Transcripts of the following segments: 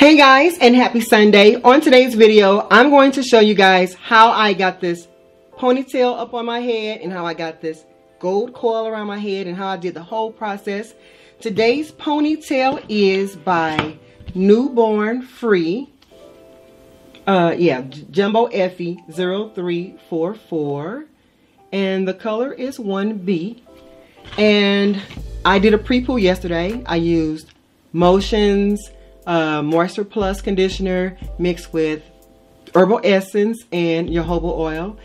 Hey guys, and happy Sunday. On today's video, I'm going to show you guys how I got this ponytail up on my head and how I got this gold coil around my head and how I did the whole process. Today's ponytail is by Newborn Free. Jumbo Effy 0344, and the color is 1B. And I did a pre-poo yesterday. I used Motions Moisture Plus conditioner mixed with Herbal Essence and Jojoba Oil,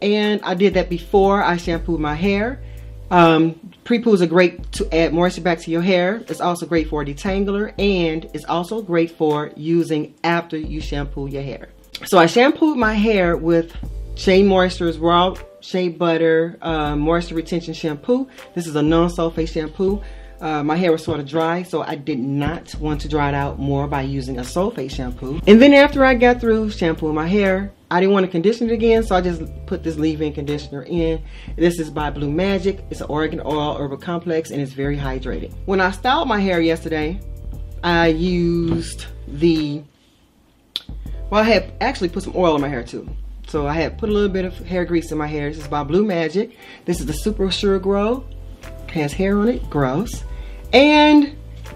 and I did that before I shampooed my hair. Pre-poos are great to add moisture back to your hair. It's also great for a detangler, and it's also great for using after you shampoo your hair. So I shampooed my hair with Shea Moisture's Raw Shea Butter Moisture Retention Shampoo. This is a non-sulfate shampoo. My hair was sort of dry, so I did not want to dry it out more by using a sulfate shampoo. And then after I got through shampooing my hair, I didn't want to condition it again, so I just put this leave-in conditioner in. This is by Blue Magic. It's an Oregon Oil Herbal Complex, and it's very hydrating. When I styled my hair yesterday, I used the... Well, I had actually put some oil in my hair, too. So I had put a little bit of hair grease in my hair. This is by Blue Magic. This is the Super Sure Grow. Has hair on it, gross. And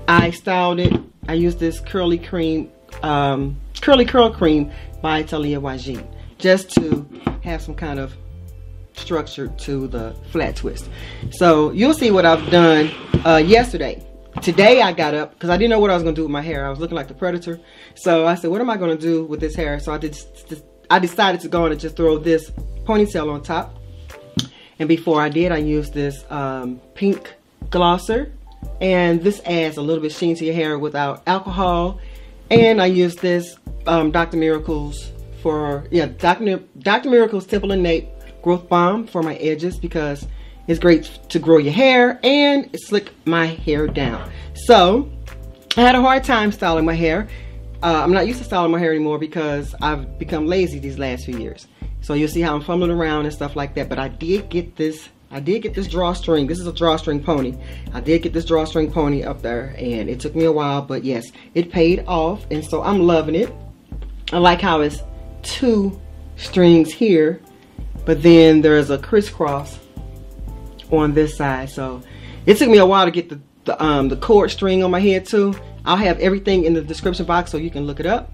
I styled it. I used this curl cream by Taliyah Waajid, just to have some kind of structure to the flat twist. So you'll see what I've done yesterday. Today I got up because I didn't know what I was going to do with my hair. I was looking like the Predator. So I said, what am I going to do with this hair? So I decided to go on and just throw this ponytail on top. And before I did, I used this pink glosser, and this adds a little bit of sheen to your hair without alcohol. And I used this Dr. Miracles Temple and Nape Growth Balm for my edges, because it's great to grow your hair and slick my hair down. So I had a hard time styling my hair. I'm not used to styling my hair anymore because I've become lazy these last few years. So you'll see how I'm fumbling around and stuff like that. But I did get this drawstring. This is a drawstring pony. I did get this drawstring pony up there, and it took me a while, but yes, it paid off. And so I'm loving it. I like how it's two strings here, but then there's a crisscross on this side. So it took me a while to get the cord string on my head too. I'll have everything in the description box so you can look it up.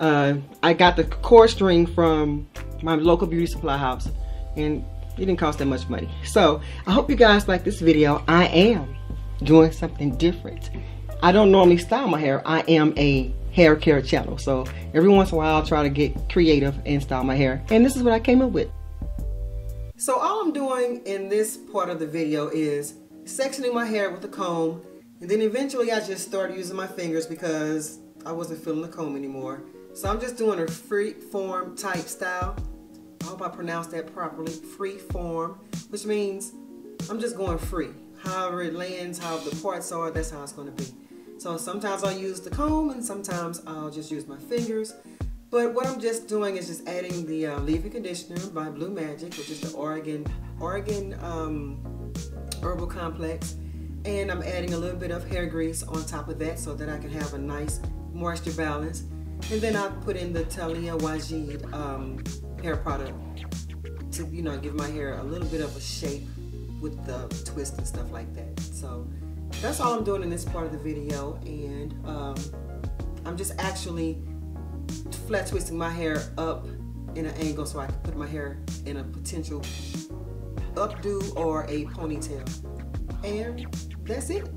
I got the cord string from my local beauty supply house, and it didn't cost that much money. So I hope you guys like this video. I am doing something different. I don't normally style my hair. I am a hair care channel, so every once in a while I'll try to get creative and style my hair, and this is what I came up with. So all I'm doing in this part of the video is sectioning my hair with a comb, and then eventually I just started using my fingers because I wasn't feeling the comb anymore. So I'm just doing a free form type style. I hope I pronounced that properly. Free form, which means I'm just going free. However it lands, how the parts are, that's how it's going to be. So sometimes I'll use the comb and sometimes I'll just use my fingers. But what I'm just doing is just adding the leave-in conditioner by Blue Magic, which is the Oregon Herbal Complex. And I'm adding a little bit of hair grease on top of that so that I can have a nice moisture balance. And then I put in the Taliyah Waajid hair product to, you know, give my hair a little bit of a shape with the twist and stuff like that. So that's all I'm doing in this part of the video, and I'm just actually flat twisting my hair up in an angle so I can put my hair in a potential updo or a ponytail. And that's it.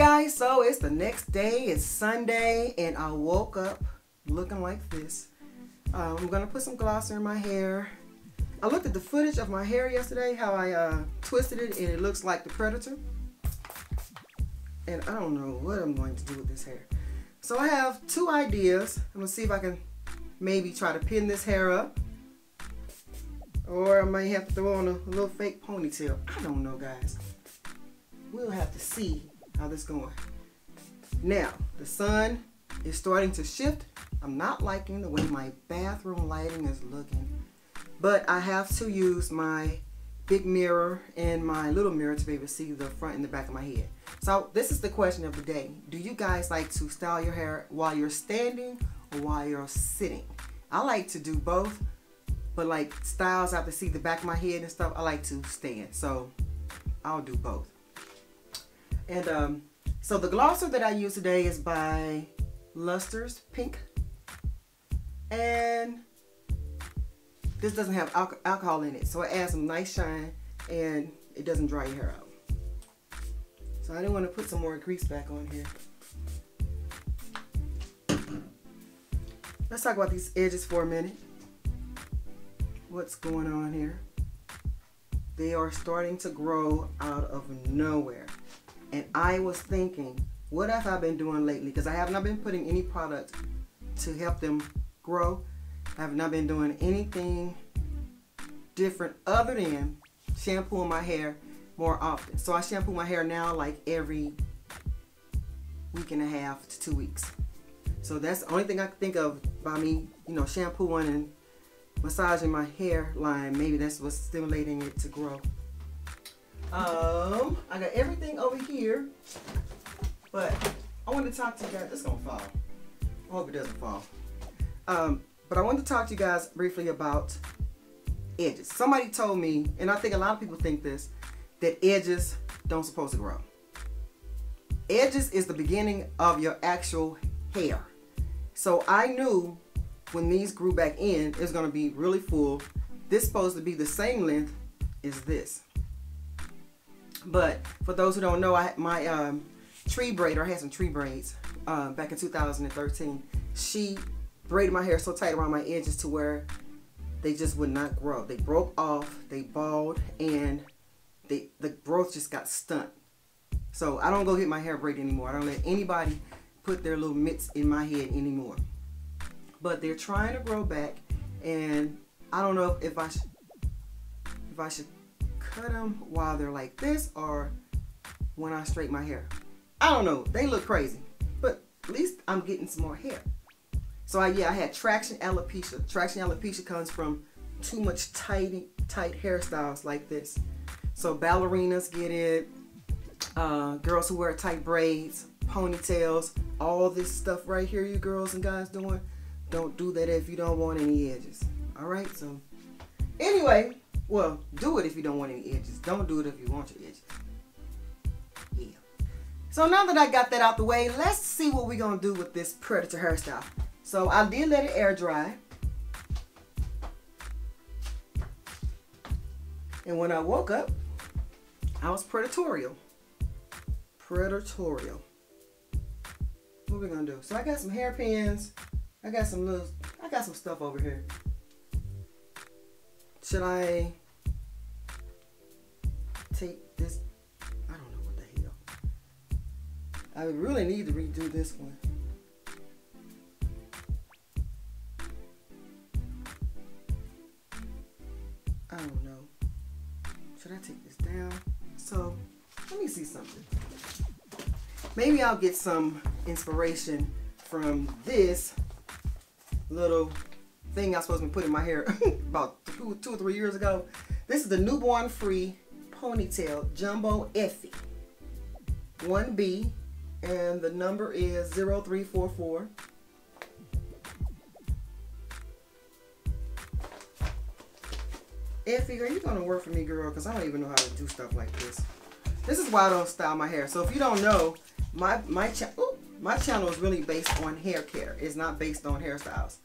guys, so it's the next day, it's Sunday, and I woke up looking like this. I'm gonna put some glosser in my hair. I looked at the footage of my hair yesterday, how I twisted it, and it looks like the Predator. And I don't know what I'm going to do with this hair. So I have two ideas. I'm gonna see if I can maybe try to pin this hair up. Or I might have to throw on a little fake ponytail. I don't know, guys. We'll have to see how this is going. Now, the sun is starting to shift. I'm not liking the way my bathroom lighting is looking. But I have to use my big mirror and my little mirror to be able to see the front and the back of my head. So this is the question of the day. Do you guys like to style your hair while you're standing or while you're sitting? I like to do both, but like styles I have to see the back of my head and stuff, I like to stand. So I'll do both. And so the glosser that I use today is by Luster's Pink. And this doesn't have alcohol in it, so it adds some nice shine and it doesn't dry your hair out. So I didn't want to put some more grease back on here. Let's talk about these edges for a minute. What's going on here? They are starting to grow out of nowhere. And I was thinking, what have I been doing lately? Because I have not been putting any product to help them grow. I have not been doing anything different other than shampooing my hair more often. So I shampoo my hair now like every week and a half to 2 weeks. So that's the only thing I can think of by me, you know, shampooing and massaging my hairline. Maybe that's what's stimulating it to grow. I got everything over here, but I want to talk to you guys. It's gonna fall. I hope it doesn't fall. But I want to talk to you guys briefly about edges. Somebody told me, and I think a lot of people think this, that edges don't supposed to grow. Edges is the beginning of your actual hair. So I knew when these grew back in, it's gonna be really full. This is supposed to be the same length as this. But for those who don't know, my tree braider, I had some tree braids back in 2013. She braided my hair so tight around my edges to where they just would not grow. They broke off, they balled, and the growth just got stunt. So I don't go get my hair braided anymore. I don't let anybody put their little mitts in my head anymore. But they're trying to grow back, and I don't know if I should cut them while they're like this or when I straighten my hair. I don't know, they look crazy, but at least I'm getting some more hair. So I had traction alopecia. Traction alopecia comes from too much tight hairstyles like this. So ballerinas get it, girls who wear tight braids, ponytails, all this stuff right here you girls and guys doing, don't do that if you don't want any edges. All right, so anyway, well, do it if you don't want any edges. Don't do it if you want your edges. Yeah. So now that I got that out the way, let's see what we're gonna do with this Predator hairstyle. So I did let it air dry. And when I woke up, I was predatorial. Predatorial. What are we gonna do? So I got some hairpins. I got some stuff over here. Should I take this? I don't know what the hell. I really need to redo this one. I don't know. Should I take this down? So let me see something. Maybe I'll get some inspiration from this little thing I was supposed to be putting in my hair about two or three years ago. This is the Newborn Free Ponytail Jumbo Effy 1B, and the number is 0344. Effy, are you gonna work for me, girl? Because I don't even know how to do stuff like this. This is why I don't style my hair. So if you don't know, my channel is really based on hair care. It's not based on hairstyles.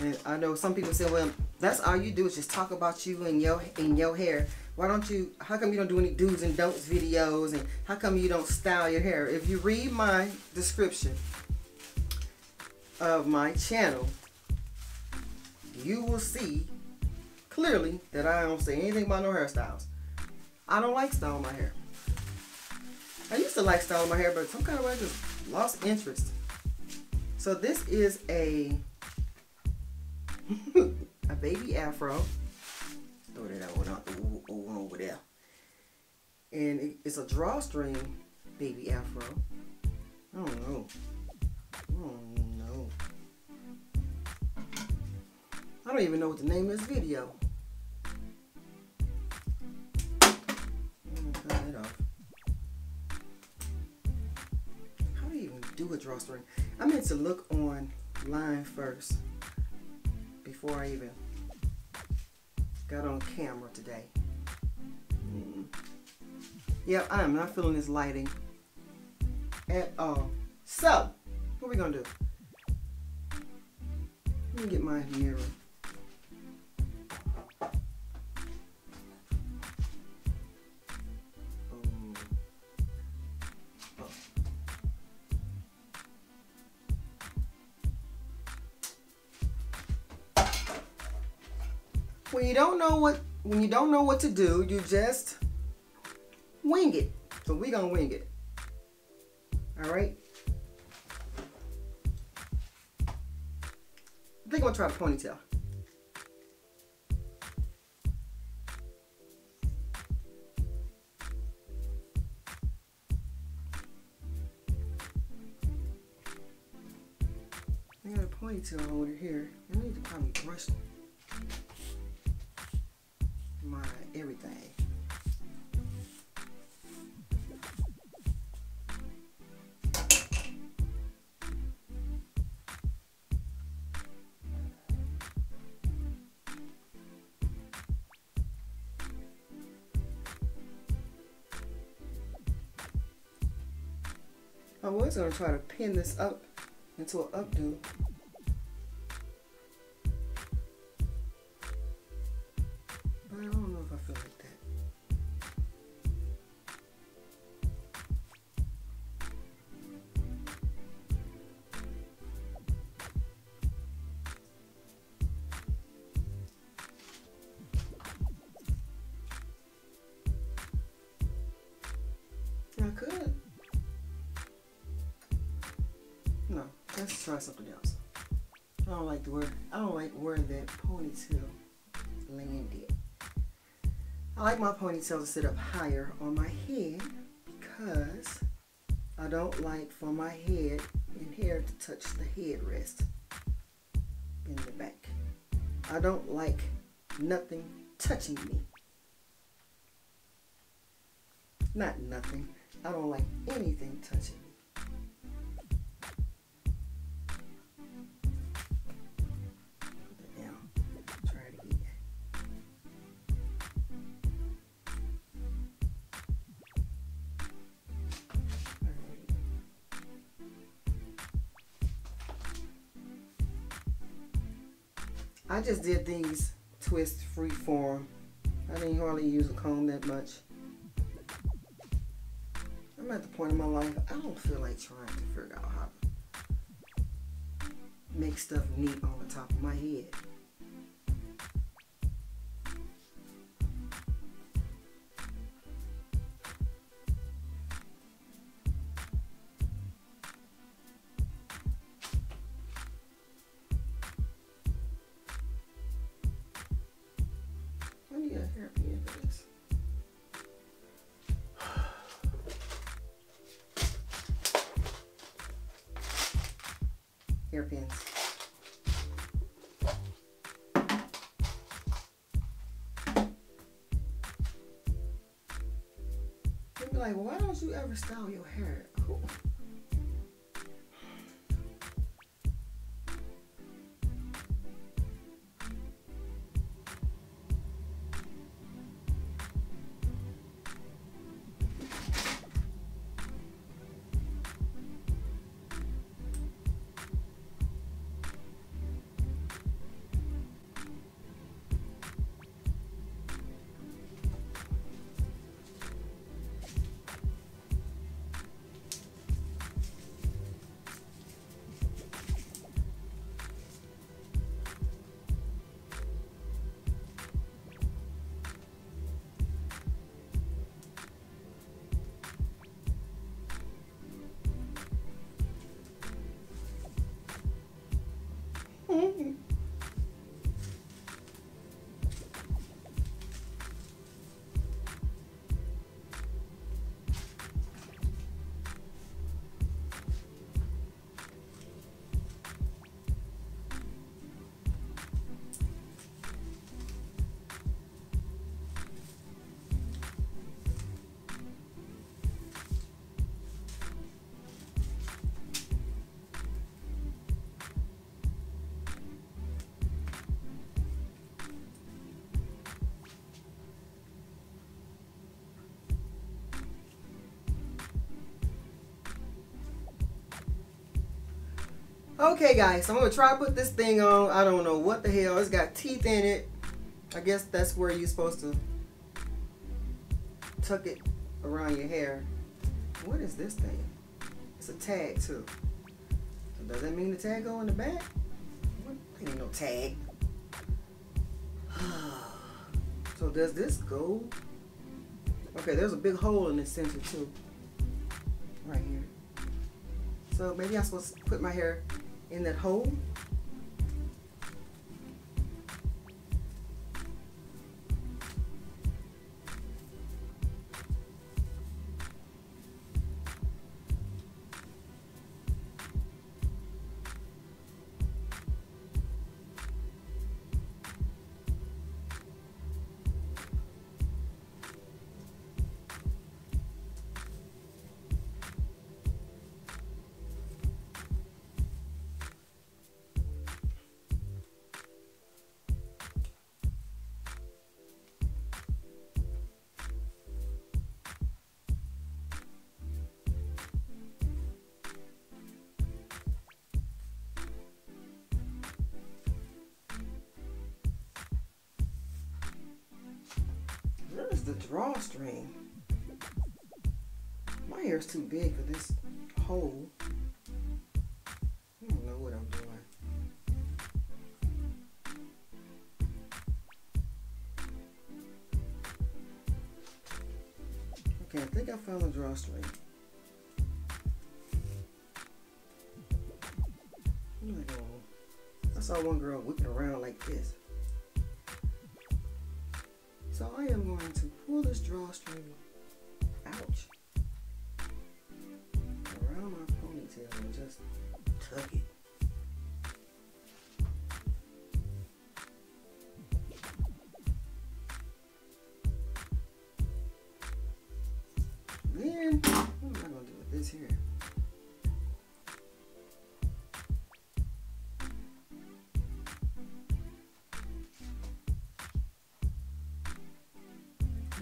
And I know some people say, well, that's all you do is just talk about you and your hair. Why don't you, how come you don't do any do's and don'ts videos, and how come you don't style your hair? If you read my description of my channel, you will see clearly that I don't say anything about no hairstyles. I don't like styling my hair. I used to like styling my hair, but some kind of way I just lost interest. So this is a baby afro. Throw that one out, the one over there. And it's a drawstring baby afro. I don't know. I don't even know what the name of this video. I'm gonna turn that off. How do you even do a drawstring? I meant to look online first before I even got on camera today. Yeah, I am not feeling this lighting at all. So, what are we gonna do? Let me get my mirror. When you don't know what to do, you just wing it. So we're gonna wing it. All right. I think I'm gonna try the ponytail. I got a ponytail over here. I need to probably brush my everything. I was going to try to pin this up into an updo. But I don't know if I feel like that. I could. No, let's try something else. I don't like the word. I don't like where that ponytail landed. I like my ponytail to sit up higher on my head because I don't like for my head and hair to touch the headrest in the back. I don't like nothing touching me. Not nothing. I don't like anything touching me. I just did these twists free form. I didn't hardly use a comb that much. I'm at the point in my life, I don't feel like trying to figure out how to make stuff neat on the top of my head. Hairpins. They'd be like, why don't you ever style your hair? Cool. Okay guys, so I'm gonna try to put this thing on. I don't know what the hell, it's got teeth in it. I guess that's where you're supposed to tuck it around your hair. What is this thing? It's a tag too. So does that mean the tag go in the back? What? Ain't no tag. So does this go? Okay, there's a big hole in the center too, right here. So maybe I'm supposed to put my hair in that hole. The drawstring. My hair's too big for this hole. I don't know what I'm doing. Okay, I think I found the drawstring. I saw one girl whipping around like this. So I am going to pull this drawstring, ouch, around my ponytail and just tuck it. Then, what am I going to do with this here?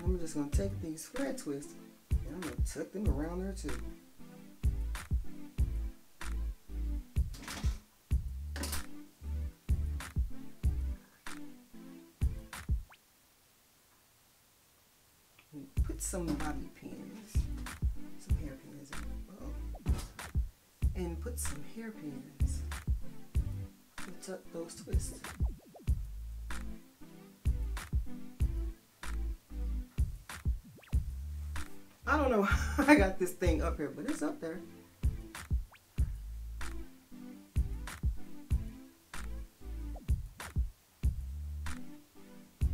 I'm just going to take these flat twists and I'm going to tuck them around there too. Put some bobby pins, some hair pins in, and put some hair pins to tuck those twists. I don't know how I got this thing up here, but it's up there.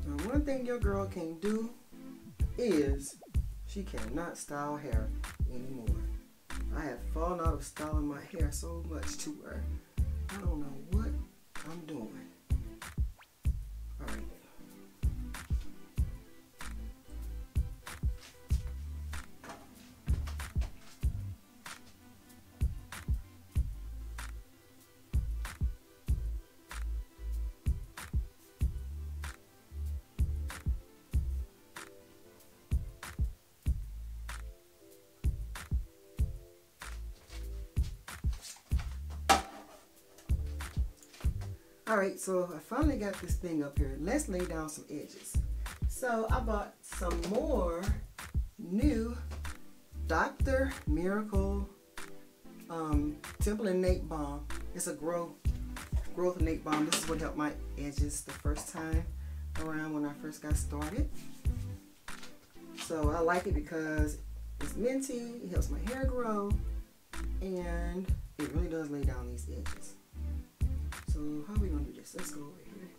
Now, one thing your girl can do is she cannot style hair anymore. I have fallen out of styling my hair so much to her. I don't know what I'm doing. All right. Alright, so I finally got this thing up here. Let's lay down some edges. So I bought some more new Dr. Miracle Temple and Nape Balm. It's a growth Nape Balm. This is what helped my edges the first time around when I first got started. So I like it because it's minty, it helps my hair grow, and it really does lay down these edges. So how are we gonna do this? Let's go over here.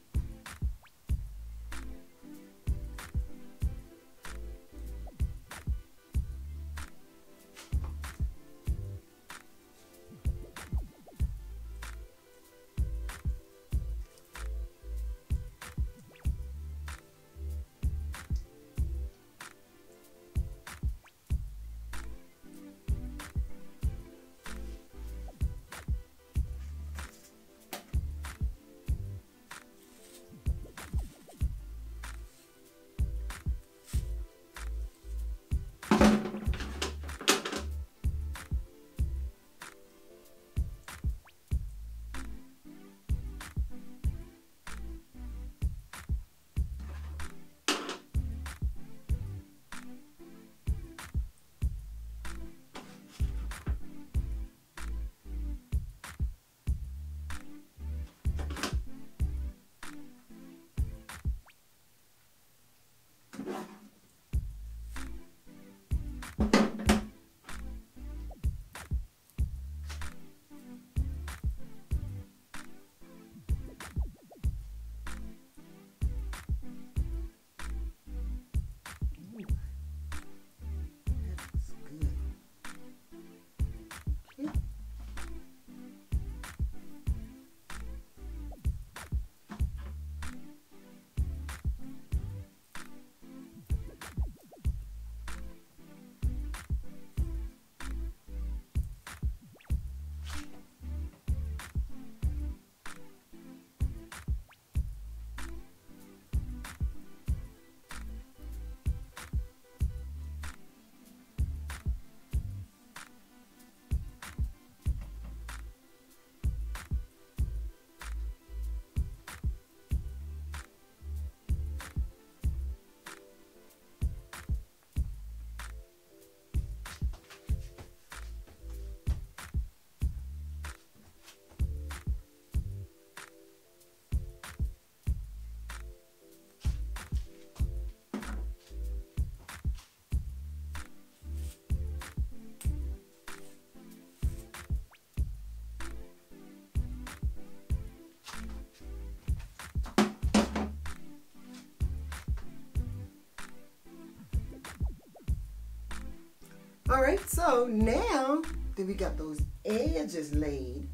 All right, so now that we got those edges laid,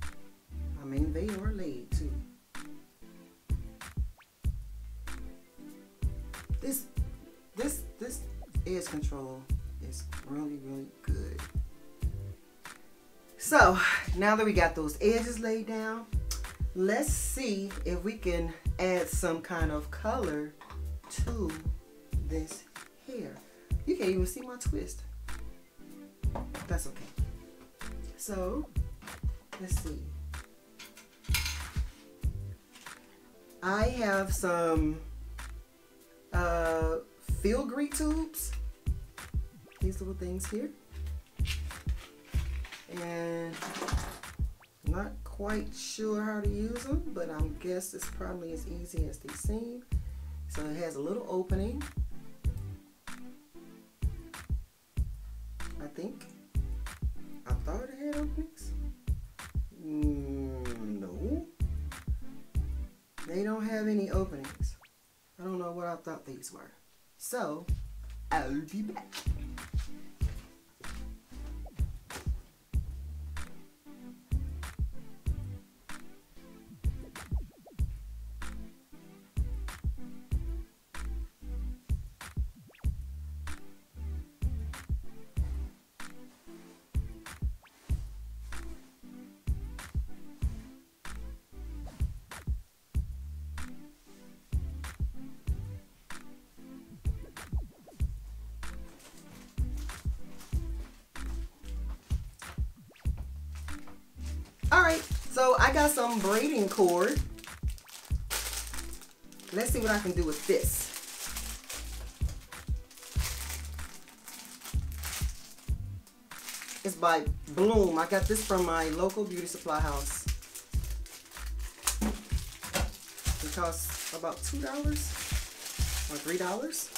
I mean, they are laid too. This edge control is really, really good. So now that we got those edges laid down, let's see if we can add some kind of color to this hair. You can't even see my twist. That's okay. So let's see. I have some filigree tubes, these little things here, and I'm not quite sure how to use them, but I guess it's probably as easy as they seem. So it has a little opening, I think. I thought it had openings. No, they don't have any openings. I don't know what I thought these were. So, I'll be back. Alright, so I got some braiding cord. Let's see what I can do with this. It's by Bloom. I got this from my local beauty supply house. It costs about $2 or $3.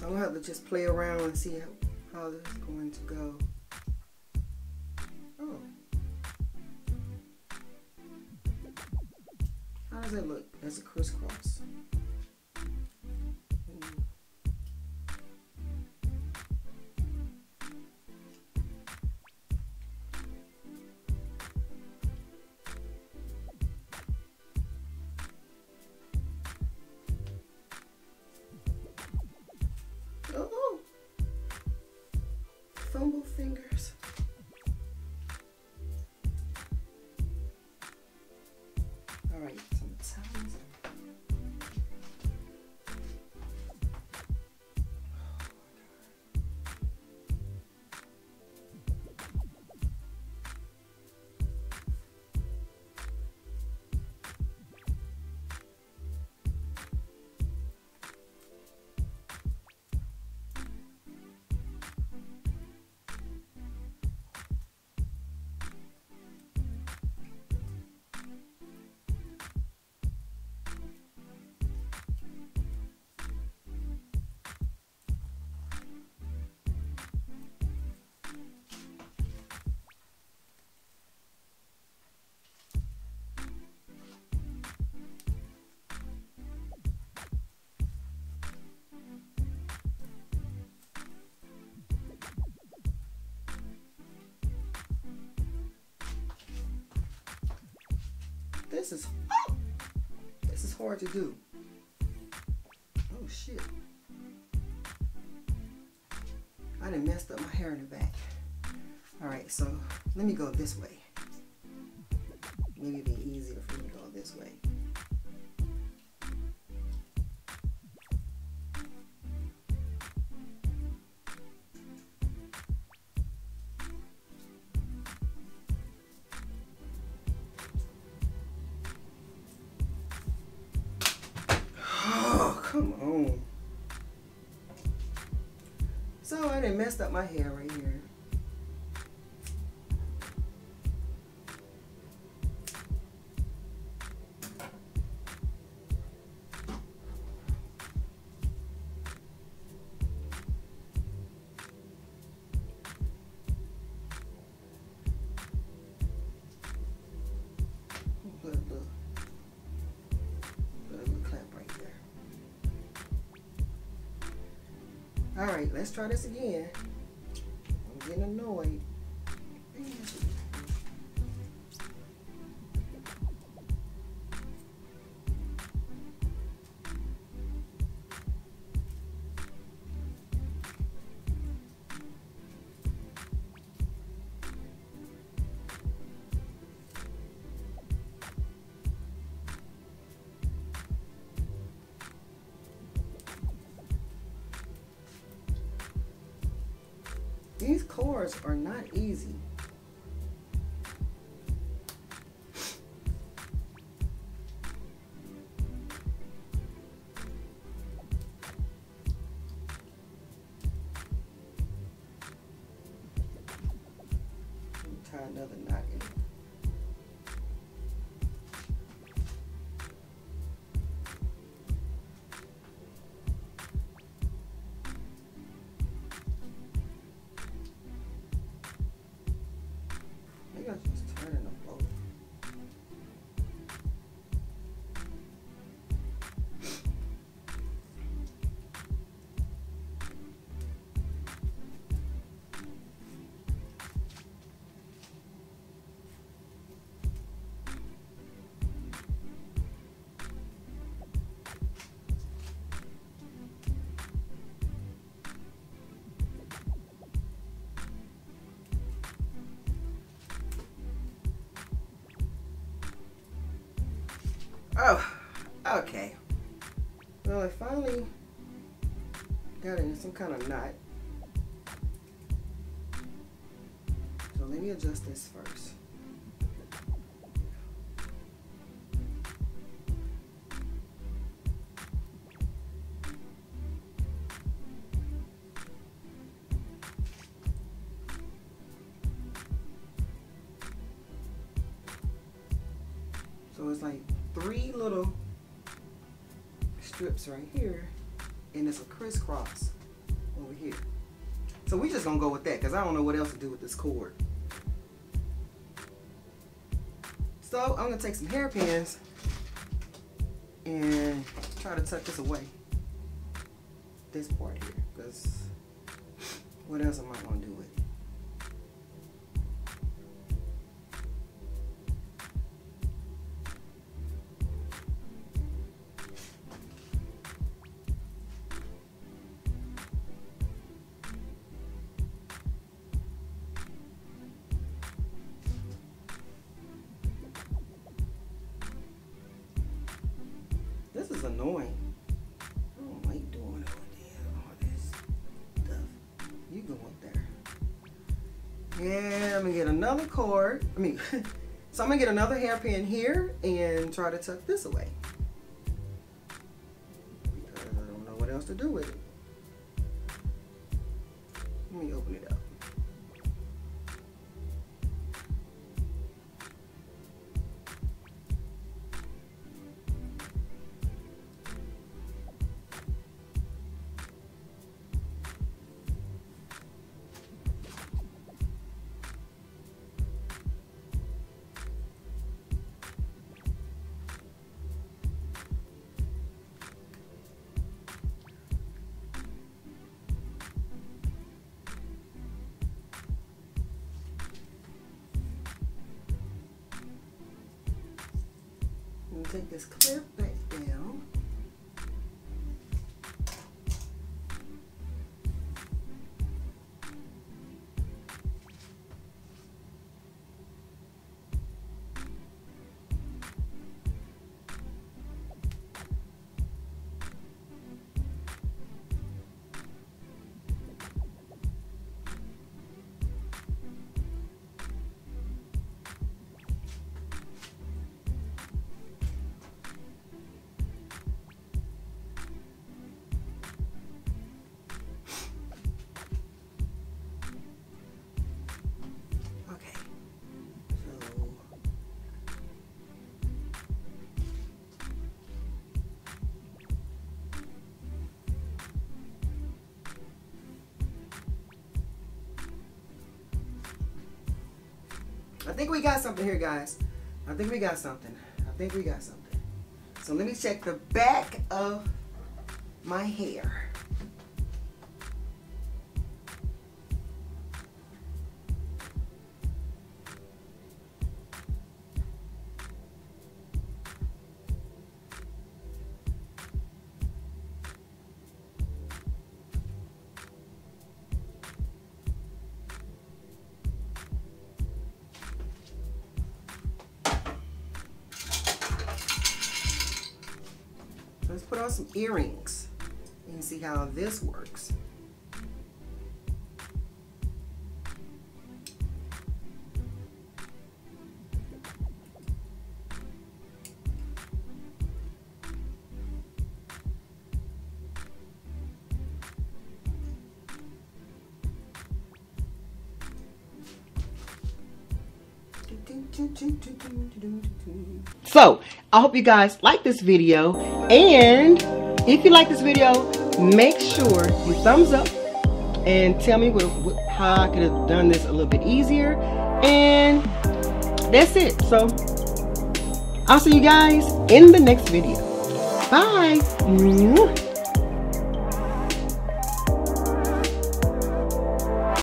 So I'm gonna have to just play around and see how this is going to go. Oh. How does that look as a crisscross? Fumble fingers. All right, some towels. This is hard to do. Oh shit. I done messed up my hair in the back. Alright, so let me go this way. Maybe it'd be easier for me to go this way. Come on. So I done messed up my hair right here. All right, let's try this again. I'm getting annoyed. These cords are not easy. Try another knot in. Oh, okay. Well, I finally got in some kind of knot. So let me adjust this first. So it's like 3 little strips right here, and it's a crisscross over here. So we just gonna go with that because I don't know what else to do with this cord. So I'm gonna take some hairpins and try to tuck this away, this part here, because what else am I gonna do with it? This is annoying. I don't like doing all this stuff. You go up there. Yeah, I'm gonna get another cord. So I'm gonna get another hairpin here and try to tuck this away, because I don't know what else to do with it. Let me open it up. Take this clip back down. I think we got something here, guys. I think we got something. I think we got something. So let me check the back of my hair. Let's put on some earrings and see how this works. So I hope you guys like this video, and if you like this video, make sure you thumbs up and tell me how I could have done this a little bit easier. And that's it. So I'll see you guys in the next video. Bye.